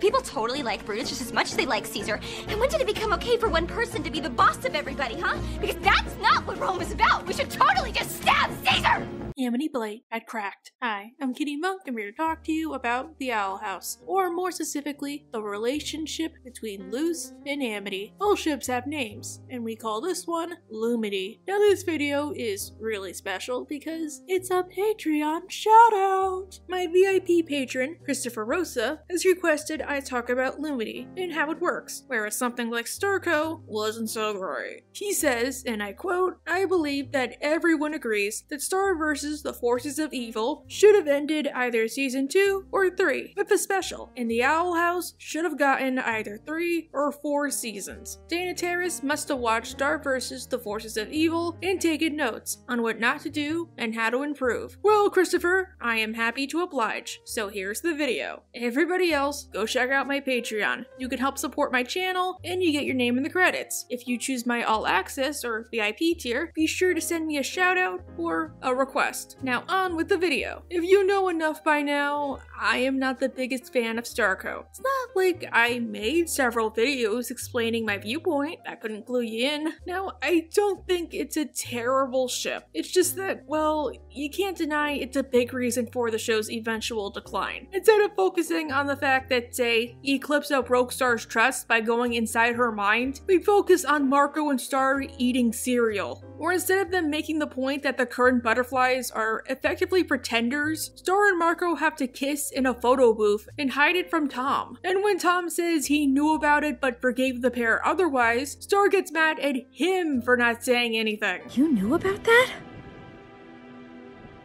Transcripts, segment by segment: People totally like Brutus just as much as they like Caesar. And when did it become okay for one person to be the boss of everybody, huh? Because that's not what Rome is about. We should totally just stab Caesar! Amity Blight had cracked. Hi, I'm Kitty Monk. I'm here to talk to you about the Owl House, or more specifically, the relationship between Luz and Amity. All ships have names, and we call this one Lumity. Now this video is really special because it's a Patreon shoutout. My VIP patron, Christopher Rosa, has requested I talk about Lumity and how it works, whereas something like Starco wasn't so great. He says, and I quote, "I believe that everyone agrees that Star vs. The Forces of Evil should have ended either season 2 or 3 with a special, and the Owl House should have gotten either 3 or 4 seasons. Dana Terrace must have watched Star vs. The Forces of Evil and taken notes on what not to do and how to improve." Well, Christopher, I am happy to oblige, so here's the video. Everybody else, go check out my Patreon. You can help support my channel and you get your name in the credits. If you choose my All Access or VIP tier, be sure to send me a shout out or a request. Now on with the video. If you know enough by now, I am not the biggest fan of Starco. It's not like I made several videos explaining my viewpoint. That couldn't glue you in. Now, I don't think it's a terrible ship. It's just that, well, you can't deny it's a big reason for the show's eventual decline. Instead of focusing on the fact that, say, Eclipso broke Star's trust by going inside her mind, we focus on Marco and Star eating cereal. Or instead of them making the point that the current butterflies are effectively pretenders, Star and Marco have to kiss in a photo booth and hide it from Tom. And when Tom says he knew about it but forgave the pair otherwise, Star gets mad at him for not saying anything. You knew about that?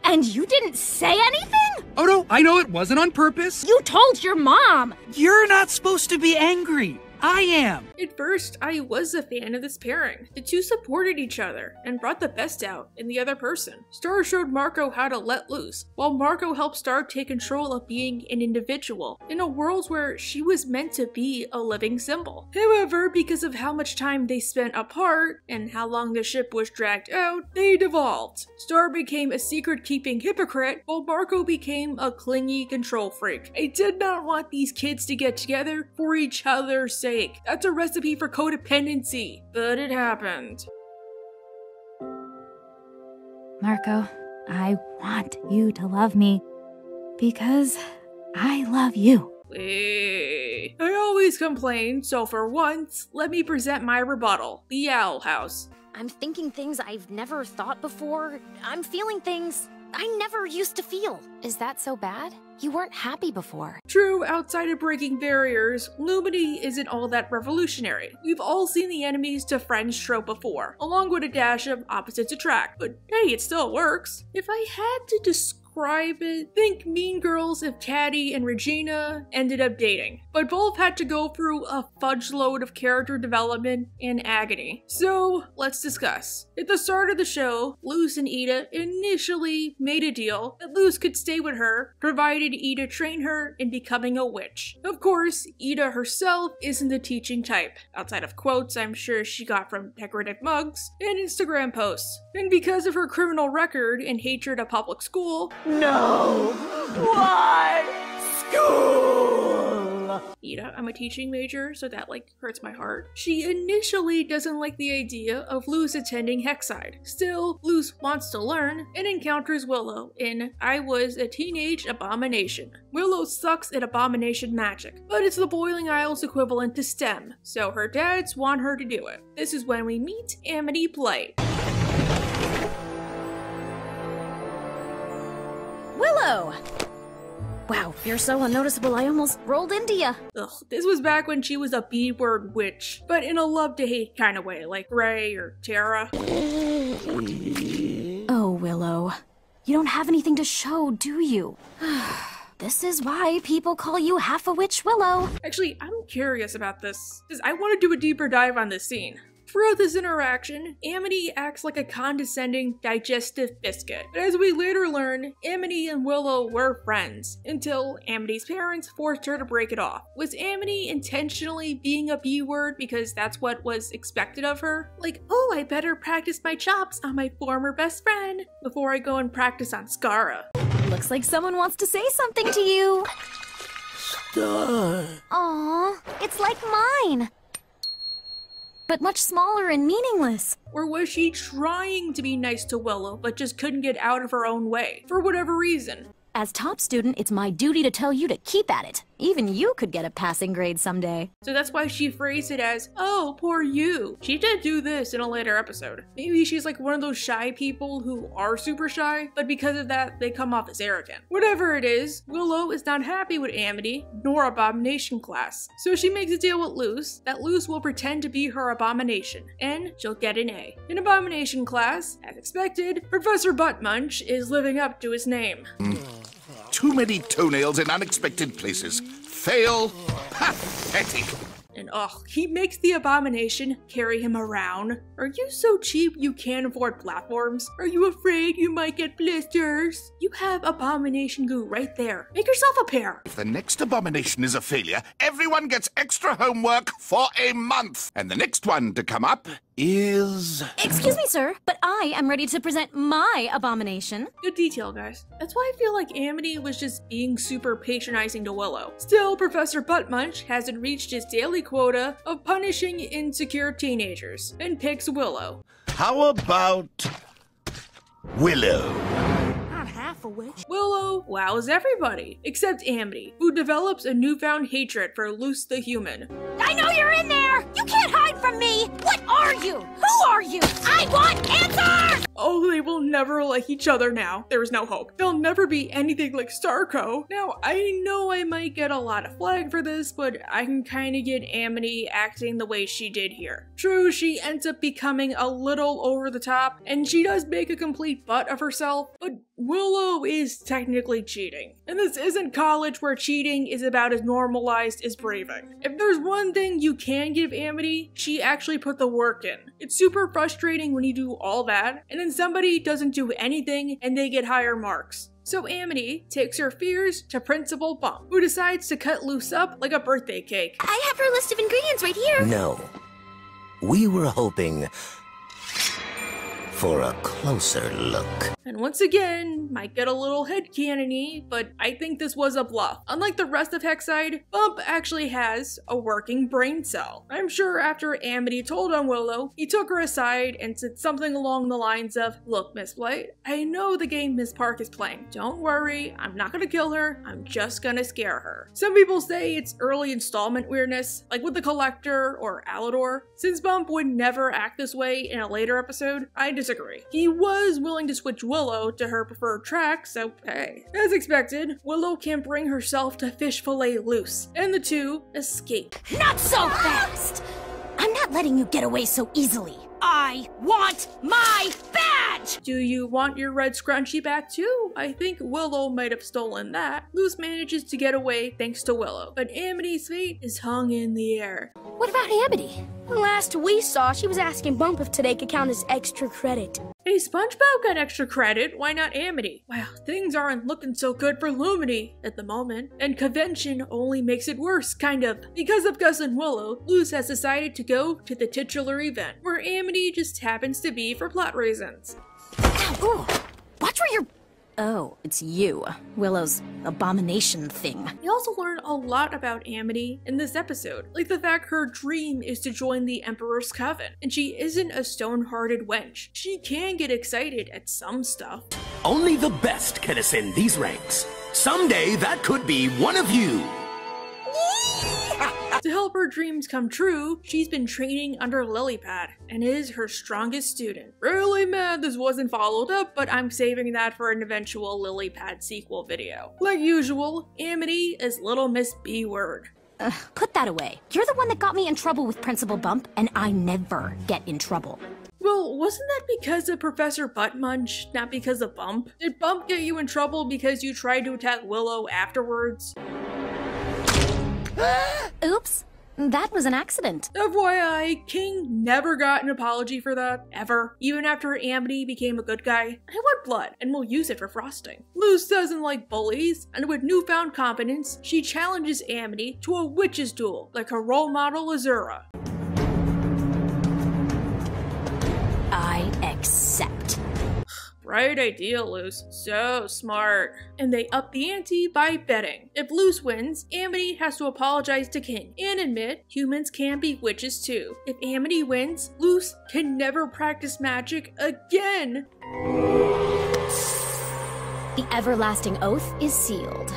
And you didn't say anything? Oh no, I know it wasn't on purpose. You told your mom! You're not supposed to be angry. I am! At first, I was a fan of this pairing. The two supported each other and brought the best out in the other person. Star showed Marco how to let loose, while Marco helped Star take control of being an individual in a world where she was meant to be a living symbol. However, because of how much time they spent apart and how long the ship was dragged out, they devolved. Star became a secret-keeping hypocrite, while Marco became a clingy control freak. I did not want these kids to get together for each other's sake. That's a recipe for codependency, but it happened. Marco, I want you to love me because I love you. Wait. I always complain, so for once, let me present my rebuttal, the Owl House. I'm thinking things I've never thought before. I'm feeling things I never used to feel. Is that so bad? You weren't happy before. True, outside of breaking barriers, Lumity isn't all that revolutionary. We've all seen the enemies to friends trope before, along with a dash of opposites attract, but hey, it still works. If I had to describe it, think Mean Girls if Caddy and Regina ended up dating, but both had to go through a fudge load of character development and agony. So let's discuss. At the start of the show, Luz and Eda initially made a deal that Luz could stay with her, provided Eda trained her in becoming a witch. Of course, Eda herself isn't the teaching type, outside of quotes I'm sure she got from decorative mugs and Instagram posts. And because of her criminal record and hatred of public school, no! Why? School! Eda, I'm a teaching major, so that like hurts my heart. She initially doesn't like the idea of Luz attending Hexside. Still, Luz wants to learn and encounters Willow in I Was a Teenage Abomination. Willow sucks at abomination magic, but it's the Boiling Isles equivalent to STEM, so her dads want her to do it. This is when we meet Amity Blight. Willow! Wow, you're so unnoticeable I almost rolled into ya. Ugh, this was back when she was a B-word witch, but in a love-to-hate kind of way, like Ray or Tara. Oh, Willow. You don't have anything to show, do you? This is why people call you half a witch, Willow. Actually, I'm curious about this, because I want to do a deeper dive on this scene. Throughout this interaction, Amity acts like a condescending, digestive biscuit. But as we later learn, Amity and Willow were friends, until Amity's parents forced her to break it off. Was Amity intentionally being a B-word because that's what was expected of her? Like, oh, I better practice my chops on my former best friend before I go and practice on Skara. Looks like someone wants to say something to you. star. Aw, it's like mine. But much smaller and meaningless. Or was she trying to be nice to Willow, but just couldn't get out of her own way, for whatever reason? As top student, it's my duty to tell you to keep at it. Even you could get a passing grade someday. So that's why she phrased it as, oh, poor you. She did do this in a later episode. Maybe she's like one of those shy people who are super shy, but because of that, they come off as arrogant. Whatever it is, Willow is not happy with Amity, nor Abomination class. So she makes a deal with Luz, that Luz will pretend to be her Abomination, and she'll get an A. In Abomination class, as expected, Professor Buttmunch is living up to his name. Too many toenails in unexpected places. Fail. Pathetic. And ugh, he makes the Abomination carry him around. Are you so cheap you can't afford platforms? Are you afraid you might get blisters? You have Abomination goo right there. Make yourself a pair. If the next Abomination is a failure, everyone gets extra homework for a month. And the next one to come up is... Excuse me, sir, but I am ready to present my Abomination. Good detail, guys. That's why I feel like Amity was just being super patronizing to Willow. Still, Professor Buttmunch hasn't reached his daily quota of punishing insecure teenagers, and picks Willow. How about... Willow? Willow wows everybody, except Amity, who develops a newfound hatred for Luz the human. I know you're in there! You can't hide from me! What are you? Who are you? I want answers! Oh, they will never like each other now. There is no hope. They'll never be anything like Starco. Now, I know I might get a lot of flag for this, but I can kind of get Amity acting the way she did here. True, she ends up becoming a little over the top, and she does make a complete butt of herself, but Willow is technically cheating. And this isn't college where cheating is about as normalized as braving. If there's one thing you can give Amity, she actually put the work in. It's super frustrating when you do all that, and then somebody doesn't do anything and they get higher marks. So Amity takes her fears to Principal Bump, who decides to cut Luz up like a birthday cake. I have her list of ingredients right here. No. We were hoping... for a closer look. And once again, might get a little headcanon-y, but I think this was a bluff. Unlike the rest of Hexside, Bump actually has a working brain cell. I'm sure after Amity told on Willow, he took her aside and said something along the lines of, look, Miss Blight, I know the game Miss Park is playing. Don't worry, I'm not gonna kill her, I'm just gonna scare her. Some people say it's early installment weirdness, like with the Collector or Alidor. Since Bump would never act this way in a later episode, I just disagree. He was willing to switch Willow to her preferred track, so hey. As expected, Willow can't bring herself to fish fillet Luz, and the two escape. Not so fast! I'm not letting you get away so easily. I want my badge! Do you want your red scrunchie back too? I think Willow might have stolen that. Luz manages to get away thanks to Willow, but Amity's fate is hung in the air. What about Amity? Last we saw, she was asking Bump if today could count as extra credit. Hey, SpongeBob got extra credit, why not Amity? Wow, things aren't looking so good for Lumity at the moment, and convention only makes it worse, kind of. Because of Gus and Willow, Luz has decided to go to the titular event, where Amity just happens to be for plot reasons. Ow, ooh, watch where you're... Oh, it's you. Willow's abomination thing. We also learn a lot about Amity in this episode, like the fact her dream is to join the Emperor's Coven, and she isn't a stone-hearted wench. She can get excited at some stuff. Only the best can ascend these ranks. Someday that could be one of you. To help her dreams come true, she's been training under Lilypad and is her strongest student. Really mad this wasn't followed up, but I'm saving that for an eventual Lilypad sequel video. Like usual, Amity is little Miss B-word. Put that away. You're the one that got me in trouble with Principal Bump, and I never get in trouble. Well, wasn't that because of Professor Buttmunch, not because of Bump? Did Bump get you in trouble because you tried to attack Willow afterwards? Oops, that was an accident. FYI, King never got an apology for that, ever. Even after Amity became a good guy. I want blood, and we'll use it for frosting. Luz doesn't like bullies, and with newfound confidence, she challenges Amity to a witch's duel, like her role model Azura. I accept. Great idea, Luz. So smart. And they up the ante by betting. If Luz wins, Amity has to apologize to King and admit humans can be witches too. If Amity wins, Luz can never practice magic again. The everlasting oath is sealed.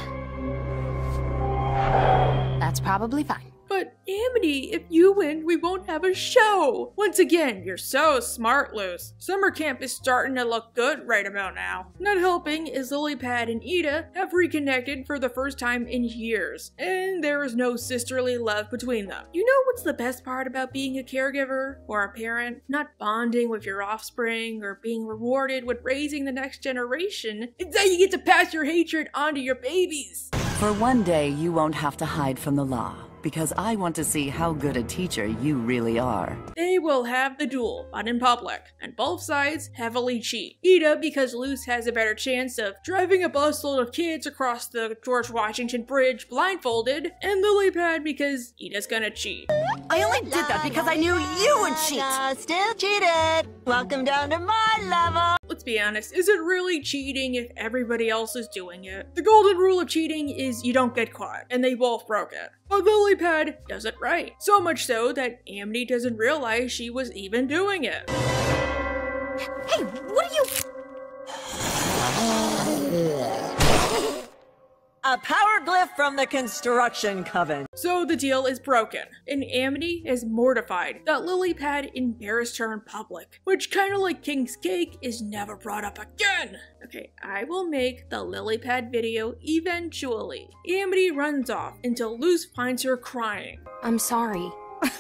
That's probably fine. But Amity, if you win, we won't have a show! Once again, you're so smart, Luz. Summer camp is starting to look good right about now. Not helping is Lilypad and Eda have reconnected for the first time in years, and there is no sisterly love between them. You know what's the best part about being a caregiver or a parent? Not bonding with your offspring or being rewarded with raising the next generation. It's that you get to pass your hatred onto your babies! For one day, you won't have to hide from the law, because I want to see how good a teacher you really are. They will have the duel, but in public, and both sides heavily cheat. Eda, because Luz has a better chance of driving a busload of kids across the George Washington Bridge blindfolded, and Lilypad because Eda's gonna cheat. I only did that because I knew you would cheat! Still cheated! Welcome down to my level! Let's be honest, is it really cheating if everybody else is doing it? The golden rule of cheating is you don't get caught, and they both broke it. But Lilypad does it right. So much so that Amity doesn't realize she was even doing it. Hey, what are you? A power glyph from the construction coven. So the deal is broken, and Amity is mortified that Lilypad embarrassed her in public, which kind of like King's cake is never brought up again. Okay, I will make the Lilypad video eventually. Amity runs off until Luz finds her crying. I'm sorry.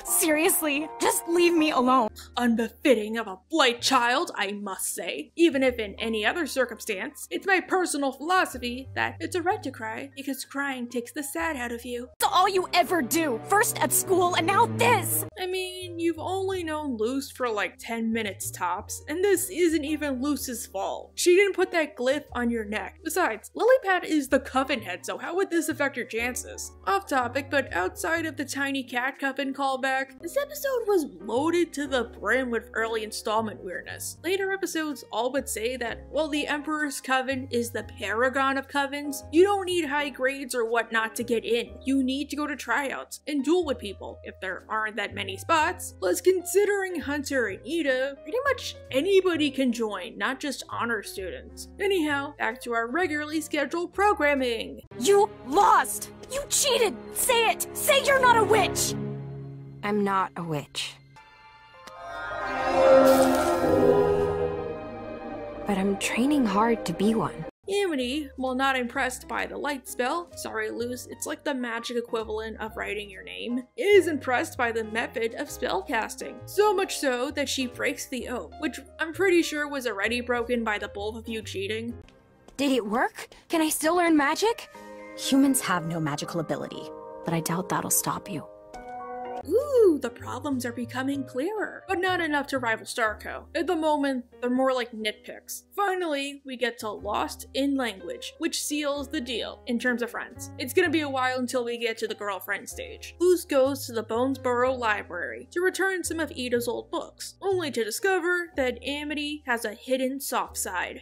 Seriously, just leave me alone. Unbefitting of a blight child, I must say. Even if in any other circumstance, it's my personal philosophy that it's a right to cry because crying takes the sad out of you. It's all you ever do. First at school and now this. I mean, you've only known Luz for like 10 minutes tops, and this isn't even Luz's fault. She didn't put that glyph on your neck. Besides, Lilypad is the coven head, so how would this affect your chances? Off topic, but outside of the tiny cat coven call back. This episode was loaded to the brim with early installment weirdness. Later episodes all but say that while the Emperor's Coven is the paragon of covens, you don't need high grades or whatnot to get in. You need to go to tryouts and duel with people if there aren't that many spots. Plus, considering Hunter and Eda, pretty much anybody can join, not just honor students. Anyhow, back to our regularly scheduled programming. You lost! You cheated! Say it! Say you're not a witch! I'm not a witch. But I'm training hard to be one. Amity, while not impressed by the light spell, sorry Luz, it's like the magic equivalent of writing your name, is impressed by the method of spellcasting. So much so that she breaks the oath, which I'm pretty sure was already broken by the both of you cheating. Did it work? Can I still learn magic? Humans have no magical ability, but I doubt that'll stop you. Ooh, the problems are becoming clearer, but not enough to rival Starco. At the moment, they're more like nitpicks. Finally, we get to Lost in Language, which seals the deal in terms of friends. It's gonna be a while until we get to the girlfriend stage. Luz goes to the Bonesboro Library to return some of Eda's old books, only to discover that Amity has a hidden soft side.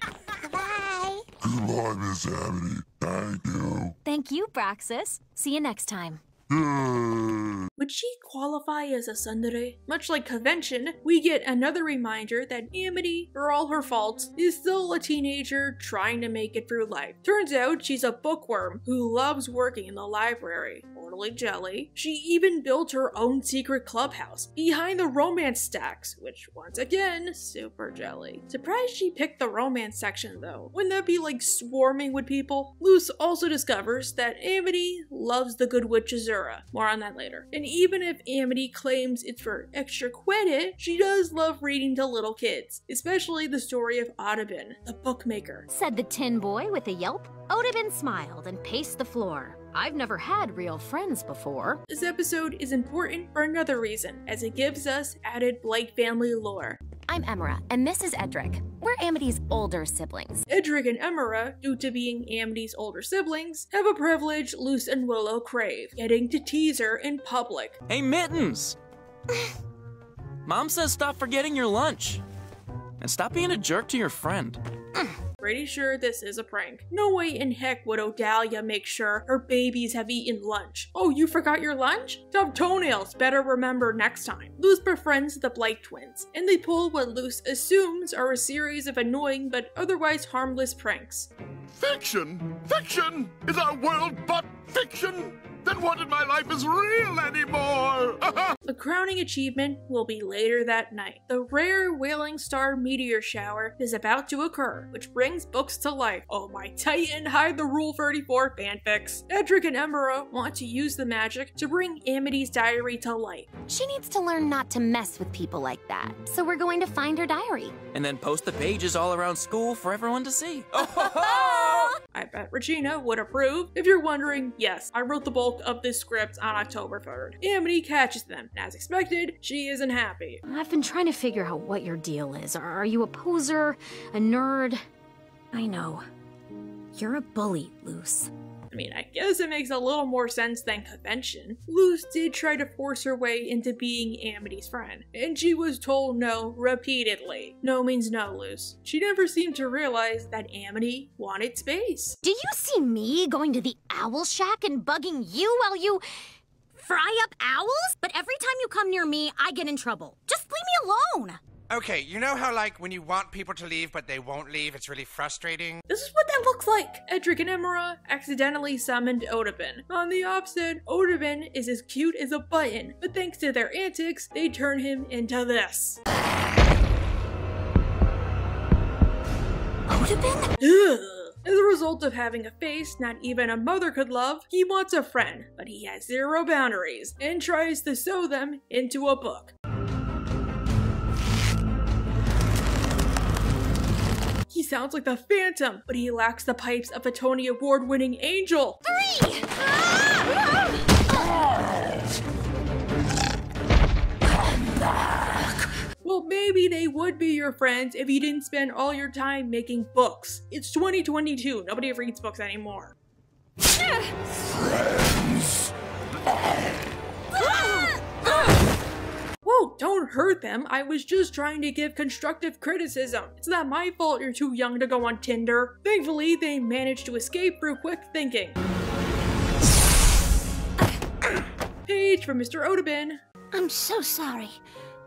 Bye! Goodbye, Miss Amity. Thank you. Thank you, Braxis. See you next time. Would she qualify as a tsundere? Much like Convention, we get another reminder that Amity, for all her faults, is still a teenager trying to make it through life. Turns out she's a bookworm who loves working in the library. Totally jelly. She even built her own secret clubhouse behind the romance stacks, which once again, super jelly. Surprised she picked the romance section though. Wouldn't that be like swarming with people? Luz also discovers that Amity loves the good witch Azura. More on that later. And even if Amity claims it's for extra credit, she does love reading to little kids, especially the story of Audubon, the bookmaker. Said the tin boy with a yelp. Otabin smiled and paced the floor. I've never had real friends before. This episode is important for another reason, as it gives us added Blight family lore. I'm Emira, and this is Edric. We're Amity's older siblings. Edric and Emira, due to being Amity's older siblings, have a privilege Luz and Willow crave, getting to tease her in public. Hey, Mittens! Mom says stop forgetting your lunch. And stop being a jerk to your friend. Pretty sure this is a prank. No way in heck would Odalia make sure her babies have eaten lunch. Oh, you forgot your lunch? Stub toenails, better remember next time. Luz befriends the Blight twins, and they pull what Luz assumes are a series of annoying but otherwise harmless pranks. Fiction? Fiction? Is our world but fiction? Then what in my life is real anymore? The crowning achievement will be later that night. The rare Wailing Star meteor shower is about to occur, which brings books to life. Oh my Titan, hide the Rule 34 fanfics. Edric and Emira want to use the magic to bring Amity's diary to life. She needs to learn not to mess with people like that, so we're going to find her diary. And then post the pages all around school for everyone to see. I bet Regina would approve. If you're wondering, yes, I wrote the bulk of this script on October 3rd. Amity catches them, and as expected, she isn't happy. I've been trying to figure out what your deal is. Are you a poser? A nerd? I know. You're a bully, Luz. I mean, I guess it makes a little more sense than convention. Luz did try to force her way into being Amity's friend, and she was told no repeatedly. No means no, Luz. She never seemed to realize that Amity wanted space. Do you see me going to the owl shack and bugging you while you fry up owls? But every time you come near me, I get in trouble. Just leave me alone. Okay, you know how, like, when you want people to leave but they won't leave, it's really frustrating? This is what that looks like! Edric and Emira accidentally summoned Otabin. On the opposite, Otabin is as cute as a button, but thanks to their antics, they turn him into this. Otabin? Ugh. As a result of having a face not even a mother could love, he wants a friend, but he has zero boundaries, and tries to sew them into a book. He sounds like the Phantom, but he lacks the pipes of a Tony Award-winning angel. Three! Well, maybe they would be your friends if you didn't spend all your time making books. It's 2022. Nobody reads books anymore. Friends. Whoa, don't hurt them. I was just trying to give constructive criticism. It's not my fault you're too young to go on Tinder. Thankfully, they managed to escape through quick thinking. Page from Mr. Otabin. I'm so sorry.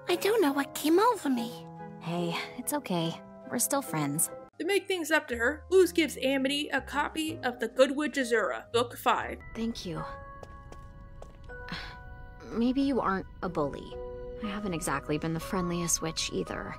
I don't know what came over me. Hey, it's okay. We're still friends. To make things up to her, Luz gives Amity a copy of The Good Witch Azura, Book 5. Thank you. Maybe you aren't a bully. I haven't exactly been the friendliest witch either.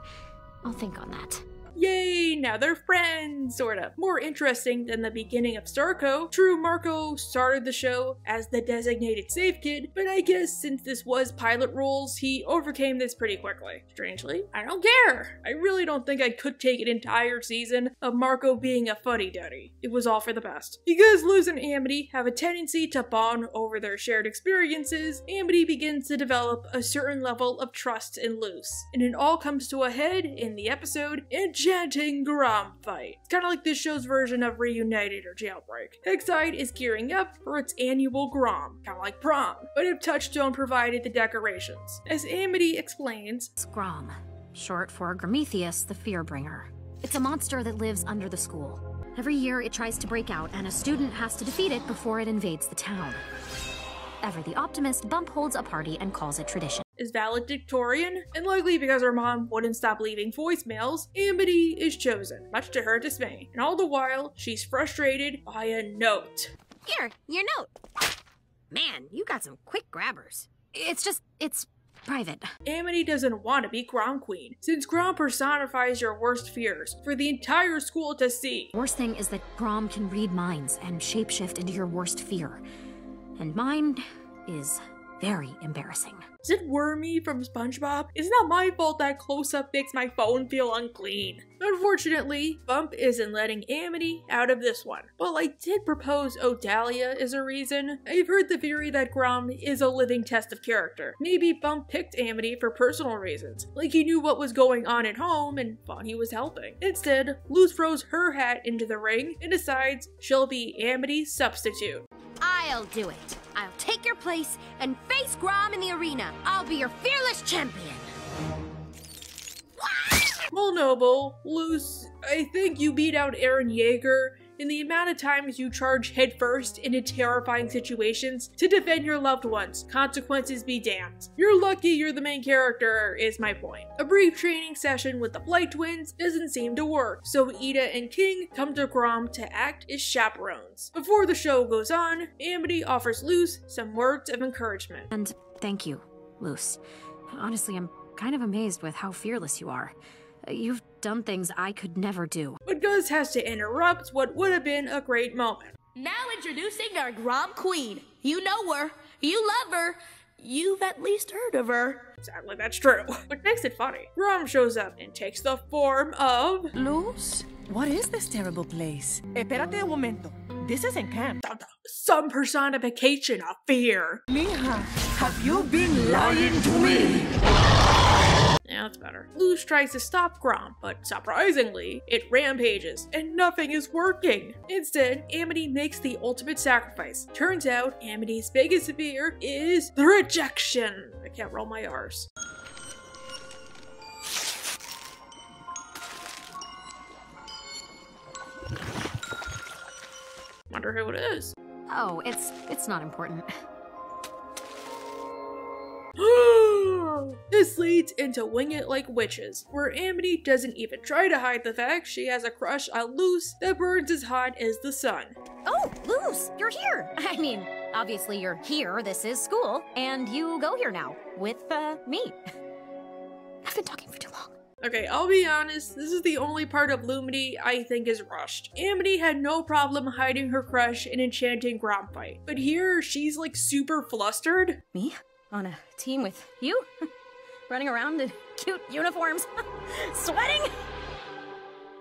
I'll think on that. Yay, now they're friends, sort of. More interesting than the beginning of Starco, True Marco started the show as the designated safe kid, but I guess since this was pilot rules, he overcame this pretty quickly. Strangely, I don't care. I really don't think I could take an entire season of Marco being a fuddy-duddy. It was all for the best. Because Luz and Amity have a tendency to bond over their shared experiences, Amity begins to develop a certain level of trust in Luz, and it all comes to a head in the episode, Enchanting Grom fight. It's kind of like this show's version of Reunited or Jailbreak. Hexside is gearing up for its annual Grom, kind of like prom, but if Touchstone provided the decorations. As Amity explains, it's Grom, short for Grometheus the Fearbringer. It's a monster that lives under the school. Every year it tries to break out and a student has to defeat it before it invades the town. Ever the optimist, Bump holds a party and calls it tradition. Is valedictorian, and likely because her mom wouldn't stop leaving voicemails, Amity is chosen, much to her dismay. And all the while, she's frustrated by a note. Here, your note. Man, you got some quick grabbers. It's private. Amity doesn't want to be Grom Queen, since Grom personifies your worst fears for the entire school to see. Worst thing is that Grom can read minds and shapeshift into your worst fear. And mine is very embarrassing. Is it Wormy from SpongeBob? It's not my fault that close-up makes my phone feel unclean. Unfortunately, Bump isn't letting Amity out of this one. While I did propose Odalia as a reason, I've heard the theory that Grom is a living test of character. Maybe Bump picked Amity for personal reasons, like he knew what was going on at home and thought he was helping. Instead, Luz throws her hat into the ring and decides she'll be Amity's substitute. I'll do it. I'll take your place and face Grom in the arena. I'll be your fearless champion. Vulnerable, Luz I think you beat out Eren Yeager in the amount of times you charge headfirst into terrifying situations to defend your loved ones. Consequences be damned. You're lucky you're the main character, is my point. A brief training session with the Blight twins doesn't seem to work, so Eda and King come to Grom to act as chaperones. Before the show goes on, Amity offers Luz some words of encouragement. And thank you, Luz. Honestly, I'm kind of amazed with how fearless you are. You've done things I could never do. But Gus has to interrupt what would have been a great moment. Now introducing our Grom Queen. You know her. You love her. You've at least heard of her. Sadly, that's true. What makes it funny? Grom shows up and takes the form of... Luz? What is this terrible place? Espérate un momento. This isn't camp. Some personification of fear. Mija, have you been lying to me? Yeah, that's better. Luz tries to stop Grom, but surprisingly, it rampages, and nothing is working. Instead, Amity makes the ultimate sacrifice. Turns out, Amity's biggest fear is the rejection. I can't roll my R's. Wonder who it is. Oh, it's not important. This leads into Wing It Like Witches, where Amity doesn't even try to hide the fact she has a crush on Luz that burns as hot as the sun. Oh, Luz, you're here! I mean, obviously you're here, this is school, and you go here now, with, me. I've been talking for too long. Okay, I'll be honest, this is the only part of Lumity I think is rushed. Amity had no problem hiding her crush in enchanting Grom fight, but here she's like super flustered. Me? On a team with you? Running around in cute uniforms? Sweating?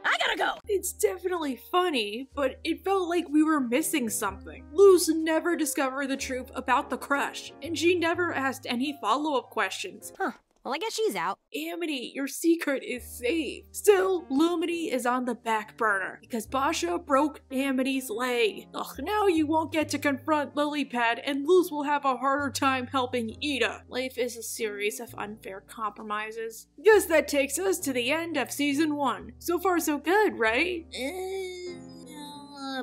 I gotta go! It's definitely funny, but it felt like we were missing something. Luz never discovered the truth about the crush, and she never asked any follow-up questions. Huh. Well, I guess she's out. Amity, your secret is safe. Still, Lumity is on the back burner because Basha broke Amity's leg. Ugh, now you won't get to confront Lilypad, and Luz will have a harder time helping Eda. Life is a series of unfair compromises. Guess that takes us to the end of season 1. So far, so good, right?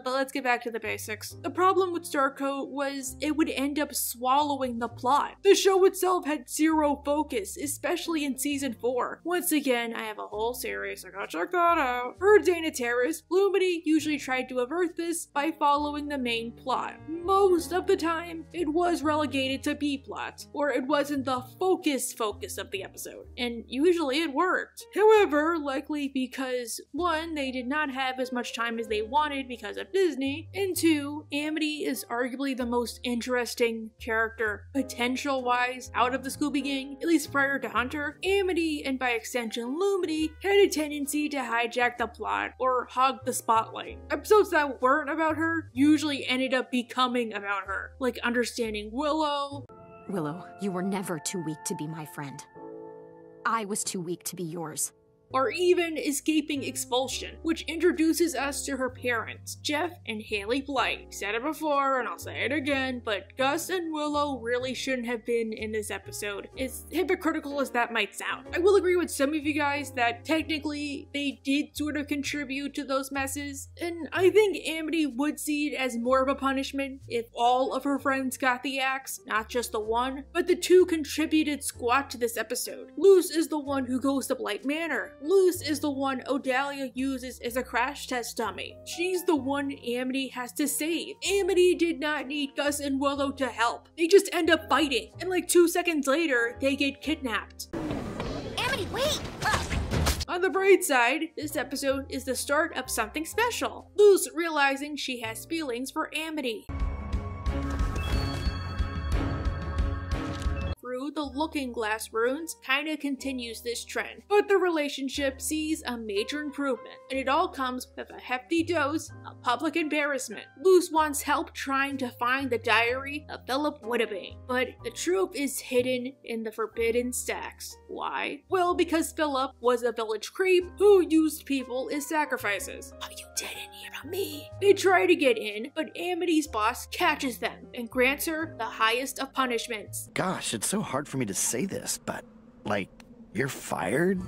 But let's get back to the basics. The problem with Starco was it would end up swallowing the plot. The show itself had zero focus, especially in season 4. Once again, I have a whole series, so go check that out. For Dana Terrace, Lumity usually tried to avert this by following the main plot. Most of the time, it was relegated to B-plot, or it wasn't the focus of the episode, and usually it worked. However, likely because 1, they did not have as much time as they wanted because of Disney, and 2, Amity is arguably the most interesting character, potential-wise, out of the Scooby Gang, at least prior to Hunter. Amity, and by extension Lumity, had a tendency to hijack the plot or hog the spotlight. Episodes that weren't about her usually ended up becoming about her, like understanding Willow. Willow, you were never too weak to be my friend. I was too weak to be yours. Or even escaping expulsion, which introduces us to her parents, Jeff and Haley Blight. Said it before, and I'll say it again, but Gus and Willow really shouldn't have been in this episode, as hypocritical as that might sound. I will agree with some of you guys that technically they did sort of contribute to those messes, and I think Amity would see it as more of a punishment if all of her friends got the axe, not just the one, but the two contributed squat to this episode. Luz is the one who goes to Blight Manor. Luz is the one Odalia uses as a crash test dummy. She's the one Amity has to save. Amity did not need Gus and Willow to help. They just end up fighting, and like 2 seconds later, they get kidnapped. Amity, wait! On the bright side, this episode is the start of something special. Luz realizing she has feelings for Amity. The Looking Glass runes kinda continues this trend, but the relationship sees a major improvement, and it all comes with a hefty dose of public embarrassment. Luz wants help trying to find the diary of Philip Whitabane, but the truth is hidden in the forbidden stacks. Why? Well, because Philip was a village creep who used people as sacrifices. Oh, you didn't hear about me. They try to get in, but Amity's boss catches them and grants her the highest of punishments. Gosh, it's so hard for me to say this, but, like, you're fired?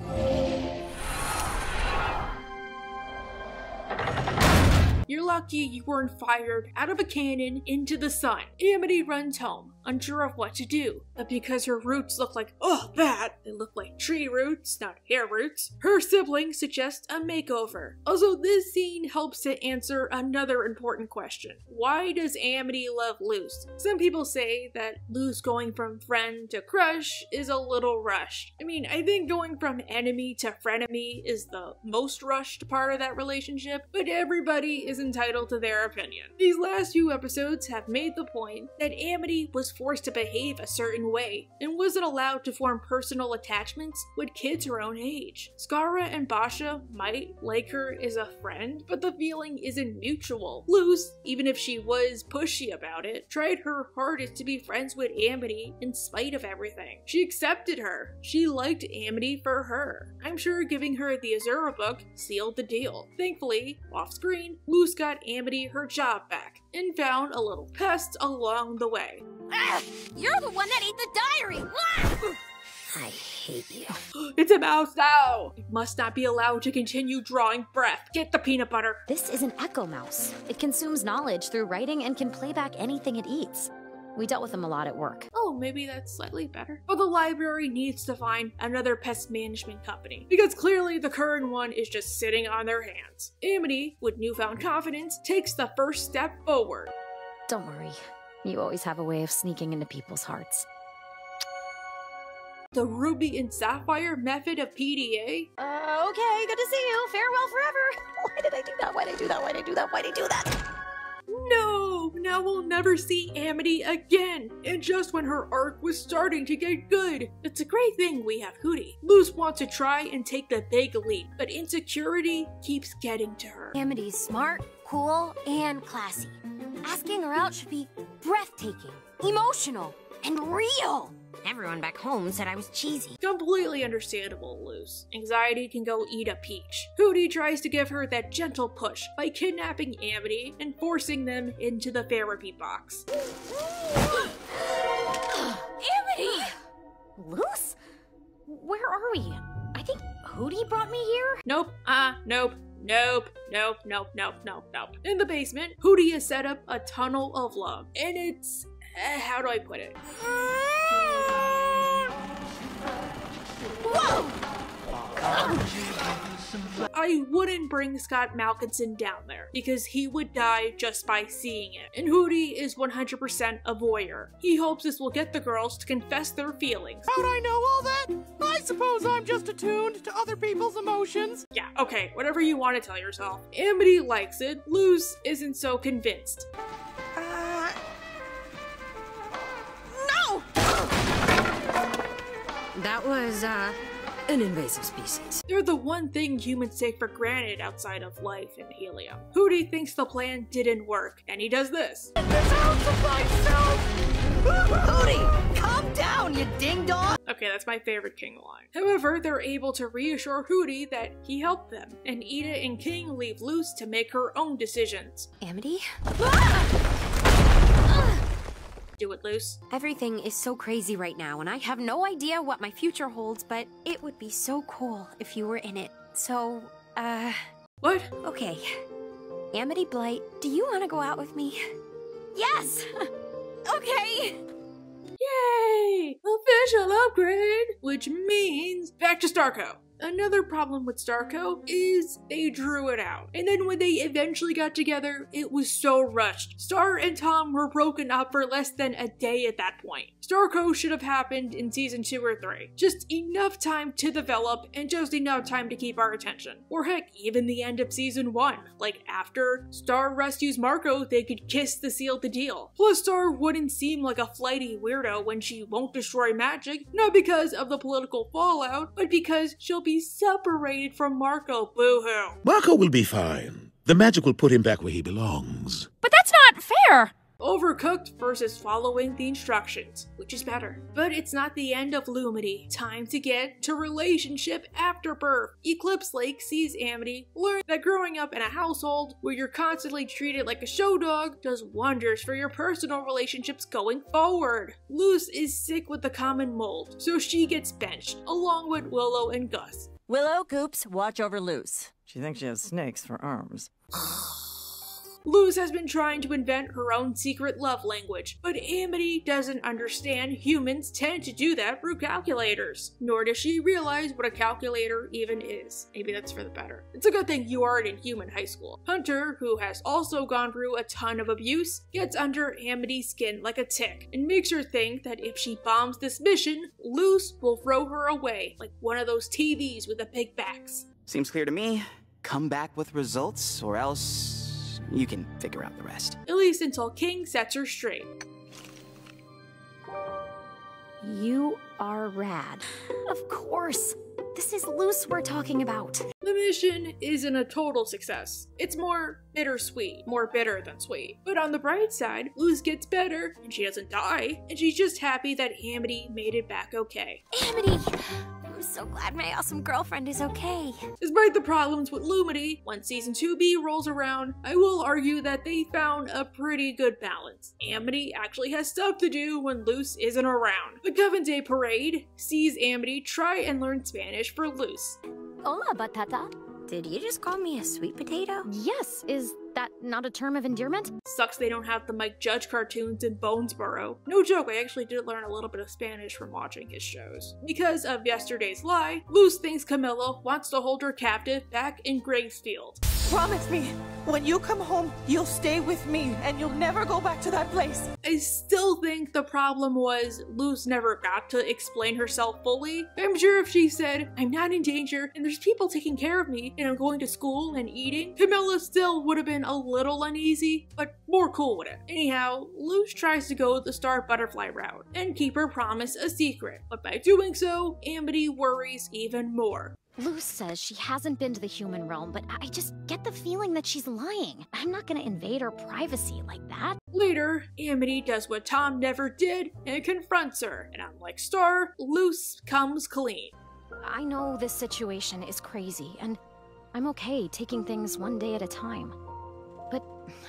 You're lucky you weren't fired out of a cannon into the sun. Amity runs home, unsure of what to do. But because her roots look like, oh, that, they look like tree roots, not hair roots, her sibling suggests a makeover. Also, this scene helps to answer another important question. Why does Amity love Luz? Some people say that Luz going from friend to crush is a little rushed. I mean, I think going from enemy to frenemy is the most rushed part of that relationship, but everybody is entitled to their opinion. These last few episodes have made the point that Amity was forced to behave a certain way and wasn't allowed to form personal attachments with kids her own age. Skara and Basha might like her as a friend, but the feeling isn't mutual. Luz, even if she was pushy about it, tried her hardest to be friends with Amity in spite of everything. She accepted her. She liked Amity for her. I'm sure giving her the Azura book sealed the deal. Thankfully, off screen, Luz got Amity her job back and found a little pest along the way. Ugh, you're the one that ate the diary! What? I hate you. It's a mouse now! It must not be allowed to continue drawing breath. Get the peanut butter. This is an echo mouse. It consumes knowledge through writing and can play back anything it eats. We dealt with them a lot at work. Oh, maybe that's slightly better. But the library needs to find another pest management company, because clearly the current one is just sitting on their hands. Amity, with newfound confidence, takes the first step forward. Don't worry. You always have a way of sneaking into people's hearts. The Ruby and Sapphire method of PDA? Okay, good to see you. Farewell forever. Why did I do that? Why did I do that? Why did I do that? Why did I do that? No! Now we'll never see Amity again! And just when her arc was starting to get good! It's a great thing we have Hooty. Luz wants to try and take the big leap, but insecurity keeps getting to her. Amity's smart, cool, and classy. Asking her out should be breathtaking, emotional, and real! Everyone back home said I was cheesy. Completely understandable, Luz. Anxiety can go eat a peach. Hooty tries to give her that gentle push by kidnapping Amity and forcing them into the therapy box. Amity! Luz? Where are we? I think Hooty brought me here? Nope. Nope. Nope, nope, nope, nope, nope, nope. In the basement, Hooty has set up a tunnel of love. And it's... how do I put it? Whoa! I wouldn't bring Scott Malkinson down there because he would die just by seeing it. And Hooty is 100% a voyeur. He hopes this will get the girls to confess their feelings. How'd I know all that? I suppose I'm just attuned to other people's emotions. Yeah, okay, whatever you want to tell yourself. Amity likes it. Luz isn't so convinced. That was, an invasive species. They're the one thing humans take for granted outside of life and helium. Hooty thinks the plan didn't work, and he does this. In this house of myself! Hooty, calm down, you ding-dong! Okay, that's my favorite King line. However, they're able to reassure Hooty that he helped them, and Eda and King leave Luz to make her own decisions. Amity? Ah! Do it, Luz. Everything is so crazy right now, and I have no idea what my future holds, but it would be so cool if you were in it. So, what? Okay. Amity Blight, do you want to go out with me? Yes! Okay! Yay! Official upgrade! Which means back to Starco. Another problem with Starco is they drew it out. And then when they eventually got together, it was so rushed. Star and Tom were broken up for less than a day at that point. Starco should have happened in season 2 or 3. Just enough time to develop and just enough time to keep our attention. Or heck, even the end of season 1. Like after Star rescues Marco, they could kiss to seal the deal. Plus Star wouldn't seem like a flighty weirdo when she won't destroy magic, not because of the political fallout, but because she'll be separated from Marco, boo-hoo. Marco will be fine. The magic will put him back where he belongs. But that's not fair! Overcooked versus following the instructions, which is better. But it's not the end of Lumity. Time to get to relationship after birth. Eclipse Lake sees Amity learn that growing up in a household where you're constantly treated like a show dog does wonders for your personal relationships going forward. Luz is sick with the common mold, so she gets benched, along with Willow and Gus. Willow goops watch over Luz. She thinks she has snakes for arms. Luz has been trying to invent her own secret love language, but Amity doesn't understand humans tend to do that through calculators. Nor does she realize what a calculator even is. Maybe that's for the better. It's a good thing you aren't in human high school. Hunter, who has also gone through a ton of abuse, gets under Amity's skin like a tick and makes her think that if she bombs this mission, Luz will throw her away like one of those TVs with the big backs. Seems clear to me. Come back with results or else you can figure out the rest. At least until King sets her straight. You are rad. Of course. This is Luz we're talking about. The mission isn't a total success. It's more bittersweet, more bitter than sweet. But on the bright side, Luz gets better and she doesn't die. And she's just happy that Amity made it back okay. Amity! I'm so glad my awesome girlfriend is okay. Despite the problems with Lumity, once Season 2B rolls around, I will argue that they found a pretty good balance. Amity actually has stuff to do when Luz isn't around. The Coven Day Parade sees Amity try and learn Spanish for Luz. Hola, batata. Did you just call me a sweet potato? Yes, is that not a term of endearment? Sucks they don't have the Mike Judge cartoons in Bonesboro. No joke, I actually did learn a little bit of Spanish from watching his shows. Because of yesterday's lie, Luz thinks Camila wants to hold her captive back in Graysfield. Promise me, when you come home, you'll stay with me and you'll never go back to that place. I still think the problem was Luz never got to explain herself fully. I'm sure if she said, I'm not in danger and there's people taking care of me and I'm going to school and eating, Camila still would have been a little uneasy, but more cool with it. Anyhow, Luz tries to go the star butterfly route and keep her promise a secret, but by doing so, Amity worries even more. Luz says she hasn't been to the human realm, but I just get the feeling that she's lying. I'm not gonna invade her privacy like that. Later, Amity does what Tom never did and confronts her, and unlike Star, Luz comes clean. I know this situation is crazy, and I'm okay taking things one day at a time. But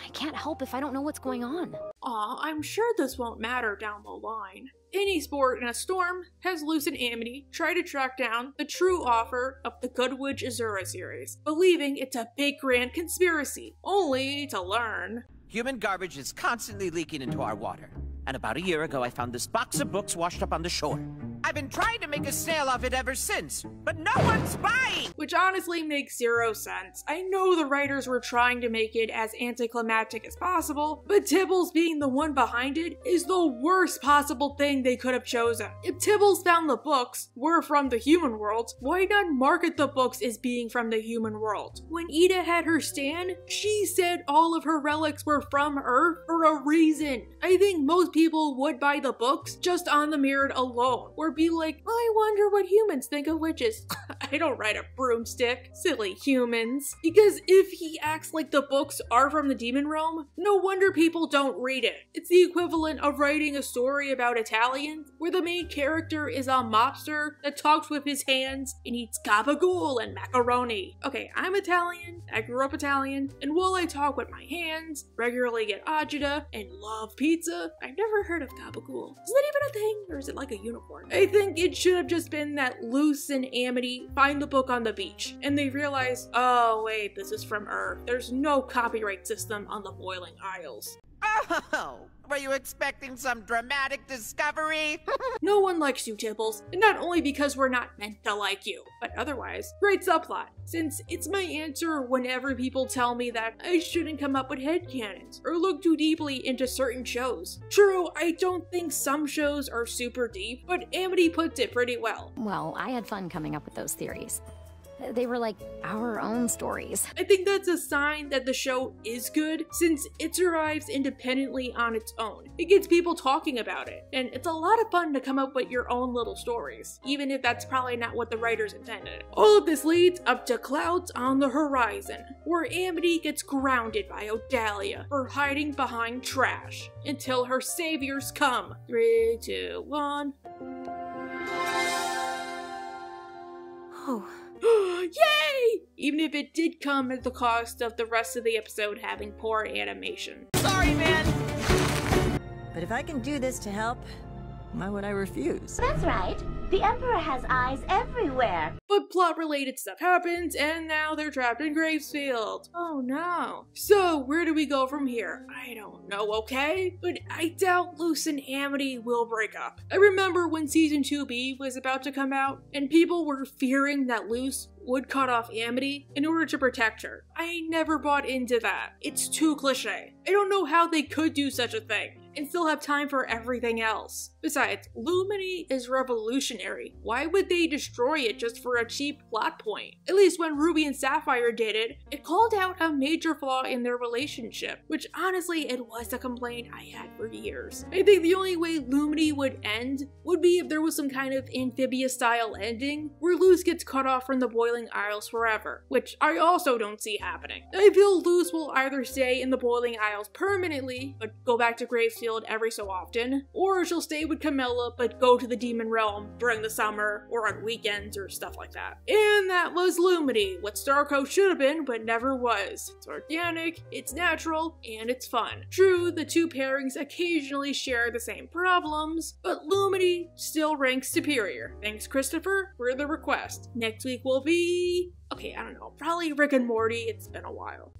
I can't help if I don't know what's going on. Aw, I'm sure this won't matter down the line. Any Sport in a Storm has Luz and Amity try to track down the true author of the Good Witch Azura series, believing it's a big grand conspiracy, only to learn. Human garbage is constantly leaking into our water. And about a year ago, I found this box of books washed up on the shore. I've been trying to make a sale of it ever since, but no one's buying! Which honestly makes zero sense. I know the writers were trying to make it as anticlimactic as possible, but Tibbles being the one behind it is the worst possible thing they could have chosen. If Tibbles found the books were from the human world, why not market the books as being from the human world? When Eda had her stand, she said all of her relics were from Earth for a reason. I think most people would buy the books just on the merit alone, or be like, well, I wonder what humans think of witches. I don't ride a broomstick. Silly humans. Because if he acts like the books are from the demon realm, no wonder people don't read it. It's the equivalent of writing a story about Italians where the main character is a mobster that talks with his hands and eats gabagool and macaroni. Okay, I'm Italian, I grew up Italian, and while I talk with my hands, regularly get agita, and love pizza, I've never heard of gabagool. Is that even a thing? Or is it like a unicorn? I think it should have just been that Luz and Amity find the book on the beach, and they realize, oh wait, this is from Earth. There's no copyright system on the Boiling Isles. Oh, were you expecting some dramatic discovery? No one likes you, Tibbles, and not only because we're not meant to like you, but otherwise, great subplot, since it's my answer whenever people tell me that I shouldn't come up with headcanons or look too deeply into certain shows. True, I don't think some shows are super deep, but Amity puts it pretty well. Well, I had fun coming up with those theories. They were like our own stories. I think that's a sign that the show is good, since it survives independently on its own. It gets people talking about it, and it's a lot of fun to come up with your own little stories, even if that's probably not what the writers intended. All of this leads up to clouds on the horizon, where Amity gets grounded by Odalia for hiding behind trash until her saviors come. 3, 2, 1. Oh. Yay! Even if it did come at the cost of the rest of the episode having poor animation. Sorry, man! But if I can do this to help, Why would I refuse? That's right. The Emperor has eyes everywhere. But plot-related stuff happens, and now they're trapped in Gravesfield. Oh no. So, where do we go from here? I don't know, okay? But I doubt Luz and Amity will break up. I remember when Season 2B was about to come out, and people were fearing that Luz would cut off Amity in order to protect her. I never bought into that. It's too cliche. I don't know how they could do such a thing and still have time for everything else. Besides, Lumity is revolutionary. Why would they destroy it just for a cheap plot point? At least when Ruby and Sapphire did it, it called out a major flaw in their relationship, which honestly, it was a complaint I had for years. I think the only way Lumity would end would be if there was some kind of Amphibia-style ending where Luz gets cut off from the Boiling Isles forever, which I also don't see happening. I feel Luz will either stay in the Boiling Isles permanently, but go back to Gravesfield every so often, or she'll stay with Camila but go to the Demon Realm during the summer or on weekends or stuff like that. And that was Lumity, what Starco should have been but never was. It's organic, it's natural, and it's fun. True, the two pairings occasionally share the same problems, but Lumity still ranks superior. Thanks, Christopher, for the request. Next week will be... okay, I don't know, probably Rick and Morty. It's been a while.